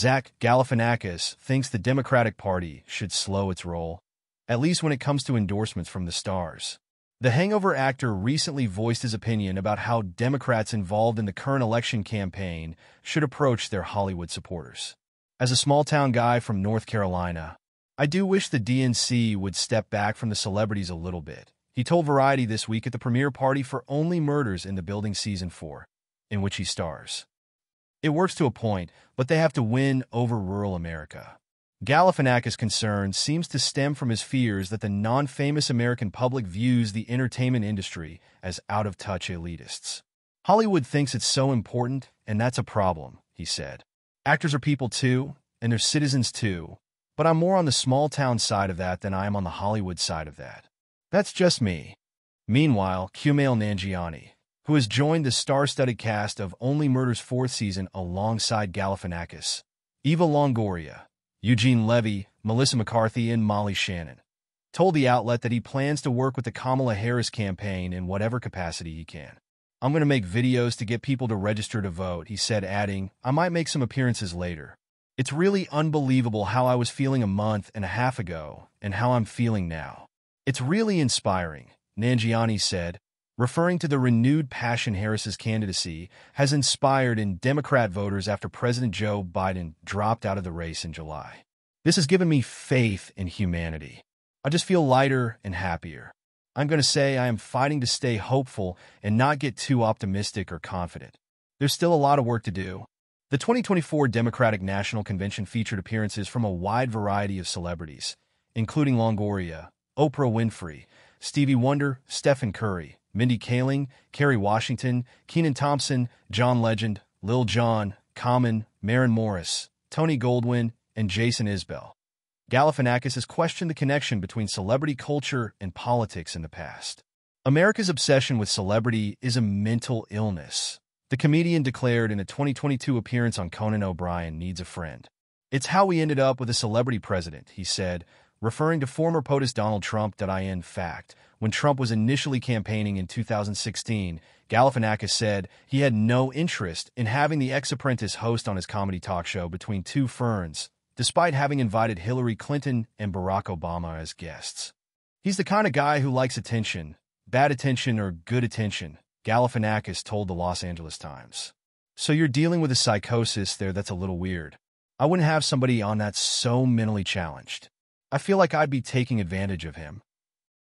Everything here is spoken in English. Zach Galifianakis thinks the Democratic Party should slow its roll, at least when it comes to endorsements from the stars. The Hangover actor recently voiced his opinion about how Democrats involved in the current election campaign should approach their Hollywood supporters. As a small-town guy from North Carolina, I do wish the DNC would step back from the celebrities a little bit, he told Variety this week at the premiere party for Only Murders in the Building Season 4, in which he stars. It works to a point, but they have to win over rural America. Galifianakis' concern seems to stem from his fears that the non-famous American public views the entertainment industry as out-of-touch elitists. Hollywood thinks it's so important, and that's a problem, he said. Actors are people too, and they're citizens too, but I'm more on the small-town side of that than I am on the Hollywood side of that. That's just me. Meanwhile, Kumail Nanjiani, who has joined the star-studded cast of Only Murders' fourth season alongside Galifianakis, Eva Longoria, Eugene Levy, Melissa McCarthy, and Molly Shannon, told the outlet that he plans to work with the Kamala Harris campaign in whatever capacity he can. I'm going to make videos to get people to register to vote, he said, adding, I might make some appearances later. It's really unbelievable how I was feeling a month and a half ago and how I'm feeling now. It's really inspiring, Nanjiani said, referring to the renewed passion Harris's candidacy has inspired in Democrat voters after President Joe Biden dropped out of the race in July. This has given me faith in humanity. I just feel lighter and happier. I'm going to say I am fighting to stay hopeful and not get too optimistic or confident. There's still a lot of work to do. The 2024 Democratic National Convention featured appearances from a wide variety of celebrities, including Longoria, Oprah Winfrey, Stevie Wonder, Stephen Curry, Mindy Kaling, Kerry Washington, Kenan Thompson, John Legend, Lil Jon, Common, Maren Morris, Tony Goldwyn, and Jason Isbell. Galifianakis has questioned the connection between celebrity culture and politics in the past. America's obsession with celebrity is a mental illness, the comedian declared in a 2022 appearance on Conan O'Brien Needs a Friend. It's how we ended up with a celebrity president, he said, referring to former POTUS Donald Trump. In fact, when Trump was initially campaigning in 2016, Galifianakis said he had no interest in having the ex-apprentice host on his comedy talk show Between Two Ferns, despite having invited Hillary Clinton and Barack Obama as guests. He's the kind of guy who likes attention, bad attention or good attention, Galifianakis told the Los Angeles Times. So you're dealing with a psychosis there that's a little weird. I wouldn't have somebody on that's so mentally challenged. I feel like I'd be taking advantage of him.